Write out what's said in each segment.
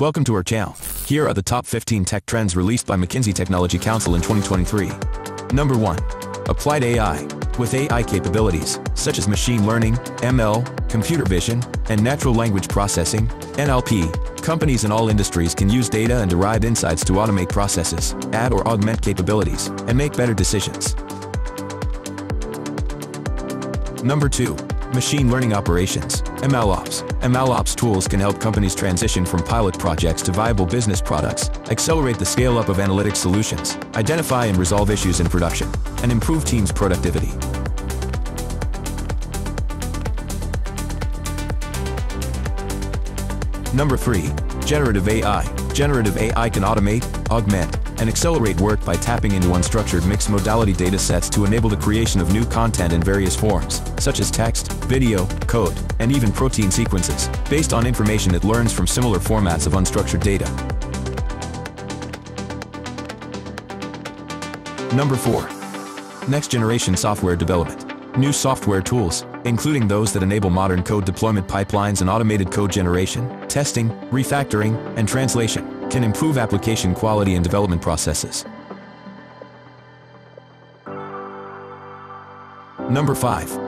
Welcome to our channel. Here are the top 15 tech trends released by McKinsey Technology Council in 2023. Number 1. Applied AI. With AI capabilities, such as machine learning, ML, computer vision, and natural language processing, NLP, companies in all industries can use data and derive insights to automate processes, add or augment capabilities, and make better decisions. Number 2. Machine learning operations, MLOps. MLOps tools can help companies transition from pilot projects to viable business products, accelerate the scale-up of analytic solutions, identify and resolve issues in production, and improve teams' productivity. Number 3. Generative AI. Generative AI can automate, augment, and accelerate work by tapping into unstructured mixed-modality data sets to enable the creation of new content in various forms, such as text, video, code, and even protein sequences, based on information it learns from similar formats of unstructured data. Number 4. Next-generation software development. New software tools, including those that enable modern code deployment pipelines and automated code generation, testing, refactoring, and translation, can improve application quality and development processes. Number 5.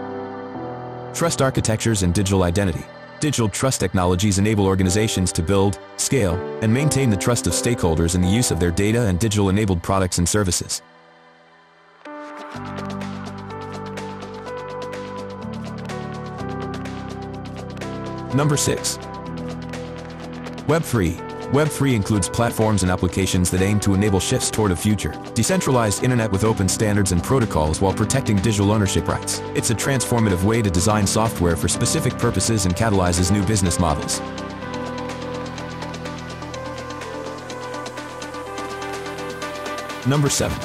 Trust architectures and digital identity. Digital trust technologies enable organizations to build, scale, and maintain the trust of stakeholders in the use of their data and digital-enabled products and services. Number 6. Web3. Web3 includes platforms and applications that aim to enable shifts toward a future, decentralized internet with open standards and protocols while protecting digital ownership rights. It's a transformative way to design software for specific purposes and catalyzes new business models. Number 7.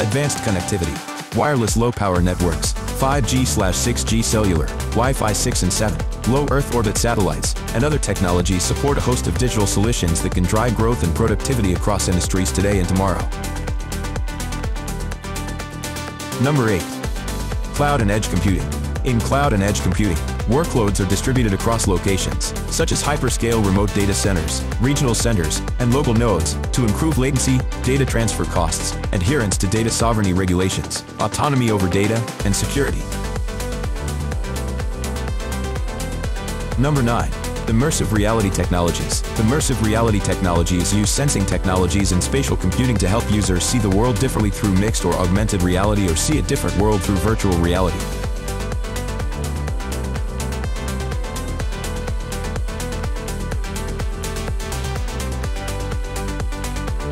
Advanced connectivity. Wireless low-power networks, 5G/6G cellular, Wi-Fi 6 and 7. Low Earth orbit satellites, and other technologies support a host of digital solutions that can drive growth and productivity across industries today and tomorrow. Number 8. Cloud and edge computing. In cloud and edge computing, workloads are distributed across locations, such as hyperscale remote data centers, regional centers, and local nodes, to improve latency, data transfer costs, adherence to data sovereignty regulations, autonomy over data, and security. Number 9. Immersive reality technologies. Immersive reality technologies use sensing technologies and spatial computing to help users see the world differently through mixed or augmented reality or see a different world through virtual reality.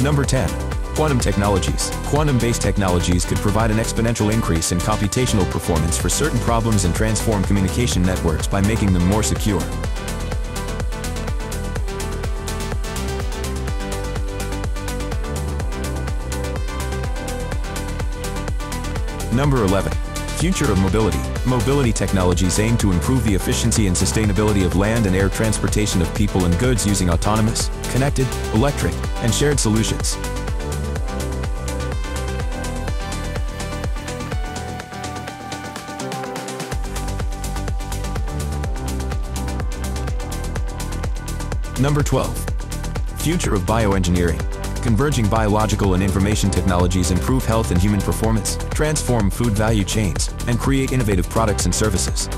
Number 10. Quantum technologies. Quantum-based technologies could provide an exponential increase in computational performance for certain problems and transform communication networks by making them more secure. Number 11. Future of mobility. Mobility technologies aim to improve the efficiency and sustainability of land and air transportation of people and goods using autonomous, connected, electric, and shared solutions. Number 12. Future of bioengineering. Converging biological and information technologies improve health and human performance, transform food value chains, and create innovative products and services.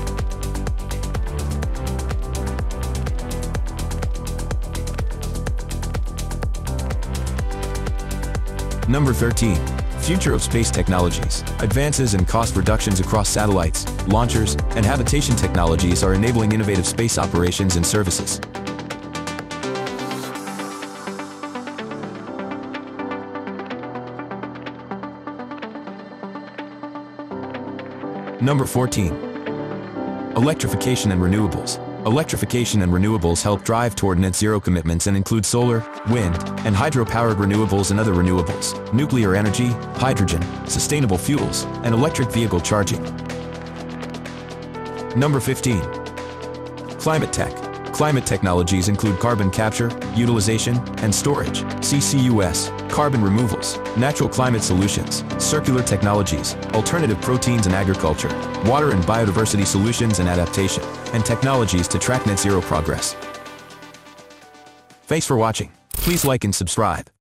Number 13. Future of space technologies. Advances in cost reductions across satellites, launchers, and habitation technologies are enabling innovative space operations and services. Number 14. Electrification and renewables. Electrification and renewables help drive toward net zero commitments and include solar, wind, and hydro-powered renewables and other renewables, nuclear energy, hydrogen, sustainable fuels, and electric vehicle charging. Number 15. Climate tech. Climate technologies include carbon capture, utilization, and storage, CCUS, carbon removals, natural climate solutions, circular technologies, alternative proteins in agriculture, water and biodiversity solutions and adaptation, and technologies to track net zero progress. Thanks for watching. Please like and subscribe.